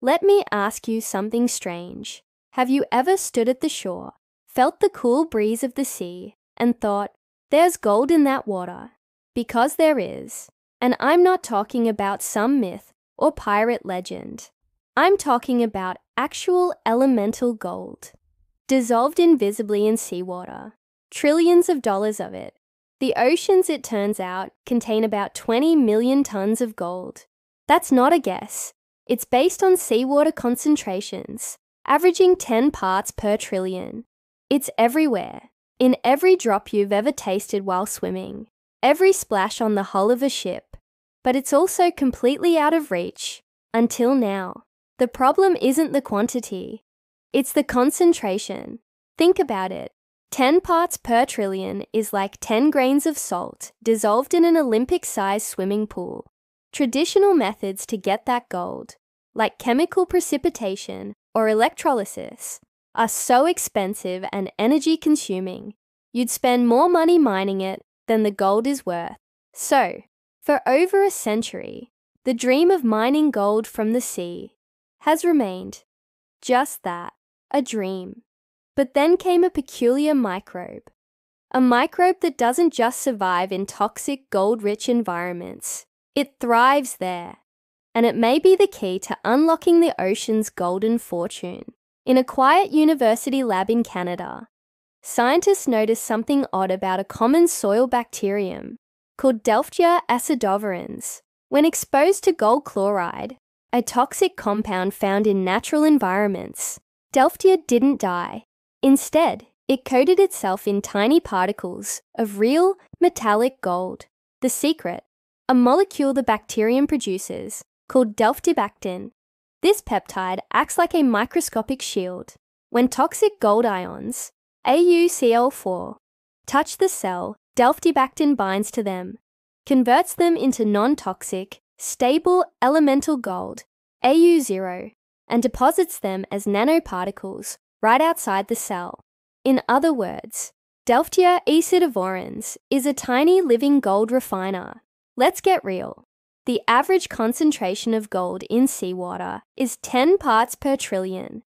Let me ask you something strange. Have you ever stood at the shore, felt the cool breeze of the sea, and thought, there's gold in that water? Because there is. And I'm not talking about some myth or pirate legend. I'm talking about actual elemental gold, dissolved invisibly in seawater. Trillions of dollars of it. The oceans, it turns out, contain about 20 million tons of gold. That's not a guess. It's based on seawater concentrations, averaging 10 parts per trillion. It's everywhere, in every drop you've ever tasted while swimming, every splash on the hull of a ship. But it's also completely out of reach, until now. The problem isn't the quantity, it's the concentration. Think about it. 10 parts per trillion is like 10 grains of salt dissolved in an Olympic-sized swimming pool. Traditional methods to get that gold, like chemical precipitation or electrolysis, are so expensive and energy-consuming, you'd spend more money mining it than the gold is worth. So, for over a century, the dream of mining gold from the sea has remained just that, a dream. But then came a peculiar microbe. A microbe that doesn't just survive in toxic, gold-rich environments. It thrives there. And it may be the key to unlocking the ocean's golden fortune. In a quiet university lab in Canada, scientists noticed something odd about a common soil bacterium called Delftia acidovorans. When exposed to gold chloride, a toxic compound found in natural environments, Delftia didn't die. Instead, it coated itself in tiny particles of real, metallic gold. The secret, a molecule the bacterium produces, called delftibactin. This peptide acts like a microscopic shield. When toxic gold ions, AuCl4, touch the cell, delftibactin binds to them, converts them into non-toxic, stable elemental gold, Au0, and deposits them as nanoparticles right outside the cell. In other words, Delftia acidovorans is a tiny living gold refiner. Let's get real. The average concentration of gold in seawater is 10 parts per trillion,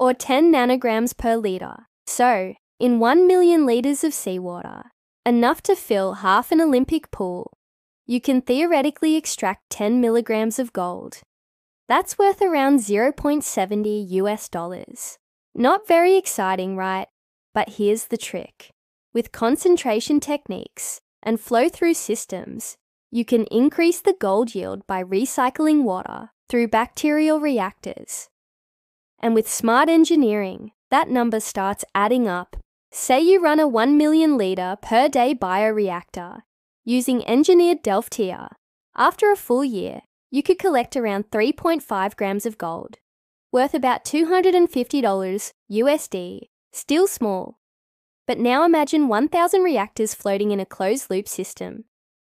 or 10 nanograms per litre. So, in 1 million litres of seawater, enough to fill half an Olympic pool, you can theoretically extract 10 milligrams of gold. That's worth around $0.70. Not very exciting, right? But here's the trick. With concentration techniques and flow-through systems, you can increase the gold yield by recycling water through bacterial reactors. And with smart engineering, that number starts adding up. Say you run a 1 million litre per day bioreactor using engineered Delftia. After a full year, you could collect around 3.5 grams of gold, worth about $250, still small. But now imagine 1,000 reactors floating in a closed-loop system,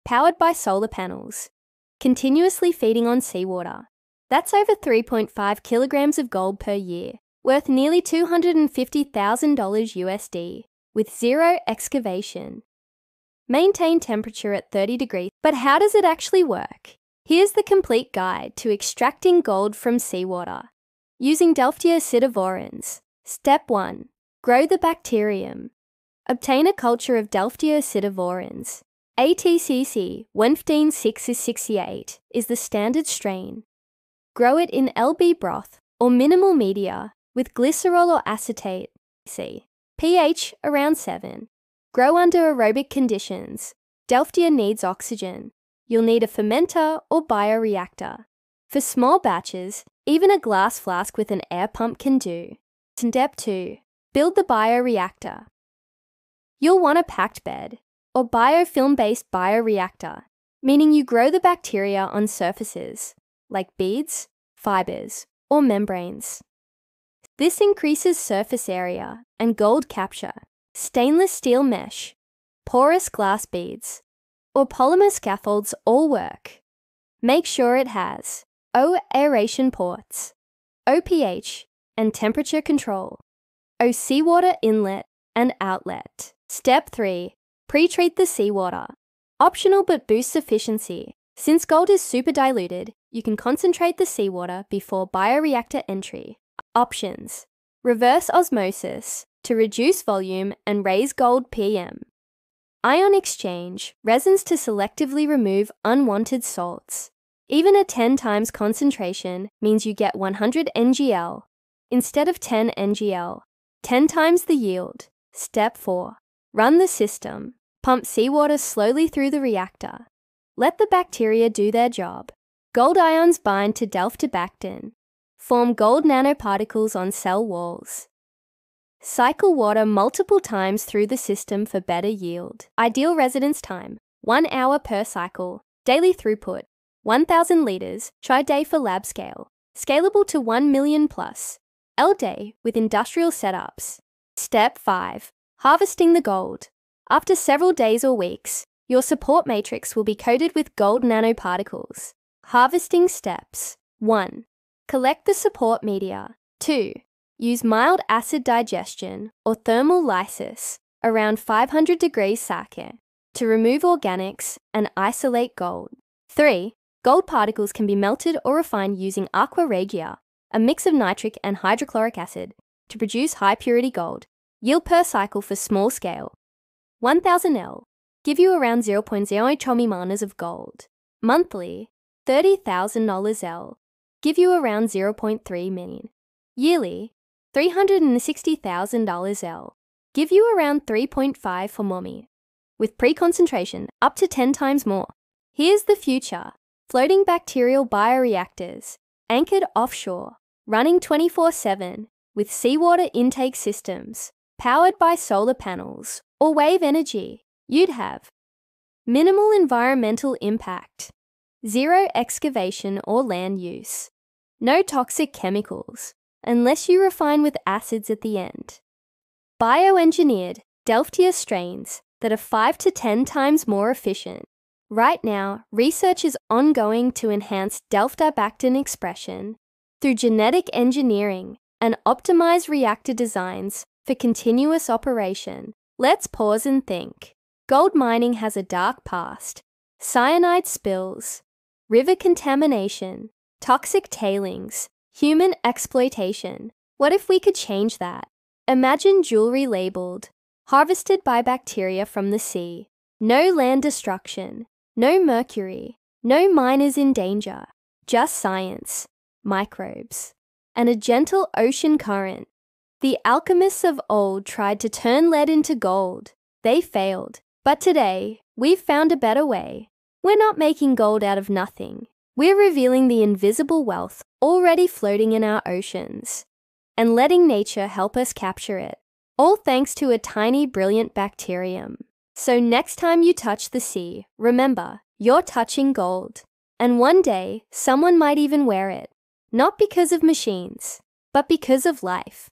powered by solar panels, continuously feeding on seawater. That's over 3.5 kilograms of gold per year, worth nearly $250,000, with zero excavation. Maintain temperature at 30 degrees. But how does it actually work? Here's the complete guide to extracting gold from seawater. Using Delftia acidovorans. Step 1. Grow the bacterium. Obtain a culture of Delftia acidovorans. ATCC 15668 is the standard strain. Grow it in LB broth or minimal media with glycerol or acetate. pH around 7. Grow under aerobic conditions. Delftia needs oxygen. You'll need a fermenter or bioreactor. For small batches, even a glass flask with an air pump can do. Step 2. Build the bioreactor. You'll want a packed bed, or biofilm-based bioreactor, meaning you grow the bacteria on surfaces, like beads, fibers, or membranes. This increases surface area and gold capture. Stainless steel mesh, porous glass beads, or polymer scaffolds all work. Make sure it has O aeration ports, O pH and temperature control, O seawater inlet and outlet. Step 3. Pre-treat the seawater. Optional but boosts efficiency. Since gold is super diluted, You can concentrate the seawater before bioreactor entry. Options: reverse osmosis to reduce volume and raise gold PM. Ion exchange, resins to selectively remove unwanted salts. Even a 10 times concentration means you get 100 NGL instead of 10 NGL. 10 times the yield. Step 4. Run the system. Pump seawater slowly through the reactor. Let the bacteria do their job. Gold ions bind to delftibactin. Form gold nanoparticles on cell walls. Cycle water multiple times through the system for better yield. Ideal residence time, 1 hour per cycle. Daily throughput, 1,000 litres, tri-day for lab scale. Scalable to 1 million plus. L-day with industrial setups. Step 5. Harvesting the gold. After several days or weeks, your support matrix will be coated with gold nanoparticles. Harvesting steps. 1. Collect the support media. 2. Use mild acid digestion or thermal lysis around 500 degrees Celsius to remove organics and isolate gold. 3. Gold particles can be melted or refined using aqua regia, a mix of nitric and hydrochloric acid, to produce high-purity gold. Yield per cycle for small scale. 1,000 L give you around 0.08 chomimanas of gold. Monthly, $30,000 L give you around 0.3 million. Yearly, $360,000 L give you around 3.5 for mommy, with pre-concentration up to 10 times more. Here's the future. Floating bacterial bioreactors, anchored offshore, running 24/7, with seawater intake systems, powered by solar panels or wave energy. You'd have minimal environmental impact, zero excavation or land use, no toxic chemicals, unless you refine with acids at the end. Bioengineered Delftia strains that are 5 to 10 times more efficient. Right now, research is ongoing to enhance delftibactin expression through genetic engineering and optimize reactor designs for continuous operation. Let's pause and think. Gold mining has a dark past. Cyanide spills, river contamination, toxic tailings, human exploitation. What if we could change that? Imagine jewelry labeled, harvested by bacteria from the sea. No land destruction, no mercury, no miners in danger, just science, microbes, and a gentle ocean current. The alchemists of old tried to turn lead into gold. They failed. But today, we've found a better way. We're not making gold out of nothing. We're revealing the invisible wealth already floating in our oceans and letting nature help us capture it, all thanks to a tiny, brilliant bacterium. So next time you touch the sea, remember, you're touching gold. And one day, someone might even wear it. Not because of machines, but because of life.